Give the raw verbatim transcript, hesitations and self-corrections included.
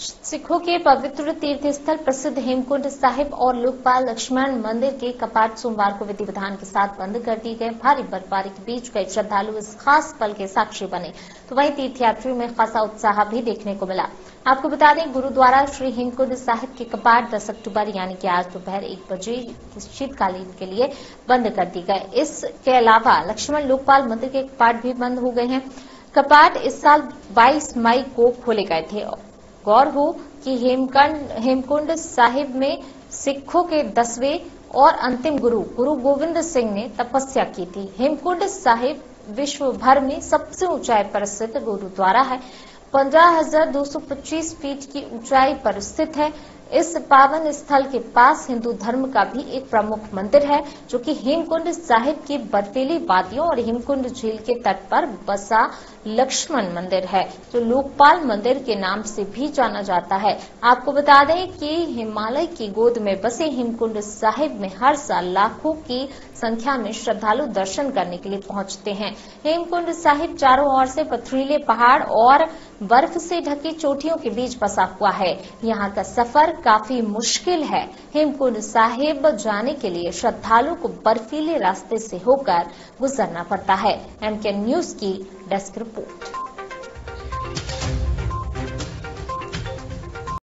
सिखों के पवित्र तीर्थ स्थल प्रसिद्ध हेमकुंड साहिब और लोकपाल लक्ष्मण मंदिर के कपाट सोमवार को विधि विधान के साथ बंद कर दिए गए। भारी बर्फबारी के बीच कई श्रद्धालु इस खास पल के साक्षी बने, तो वहीं तीर्थयात्रियों में खासा उत्साह भी देखने को मिला। आपको बता दें, गुरुद्वारा श्री हेमकुंड साहिब के कपाट दस अक्टूबर यानी कि आज दोपहर एक बजे शीतकालीन के लिए बंद कर दिए गए। इसके अलावा लक्ष्मण लोकपाल मंदिर के कपाट भी बंद हो गए हैं। कपाट इस साल बाईस मई को खोले गए थे। गौर हो कि हेमकुंड हेमकुंड साहिब में सिखों के दसवें और अंतिम गुरु गुरु गोविंद सिंह ने तपस्या की थी। हेमकुंड साहिब विश्व भर में सबसे ऊंचाई पर स्थित गुरुद्वारा है। पंद्रह हज़ार दो सौ पच्चीस फीट की ऊंचाई पर स्थित है। इस पावन स्थल के पास हिंदू धर्म का भी एक प्रमुख मंदिर है, जो कि हेमकुंड साहिब की बर्फीली वादियों और हेमकुंड झील के तट पर बसा लक्ष्मण मंदिर है, जो लोकपाल मंदिर के नाम से भी जाना जाता है। आपको बता दें कि हिमालय की गोद में बसे हेमकुंड साहिब में हर साल लाखों की संख्या में श्रद्धालु दर्शन करने के लिए पहुंचते हैं। हेमकुंड साहिब चारों ओर से पथरीले पहाड़ और बर्फ से ढकी चोटियों के बीच बसा हुआ है। यहाँ का सफर काफी मुश्किल है। हेमकुंड साहिब जाने के लिए श्रद्धालु को बर्फीले रास्ते से होकर गुजरना पड़ता है। एमके न्यूज की डेस्क रिपोर्ट।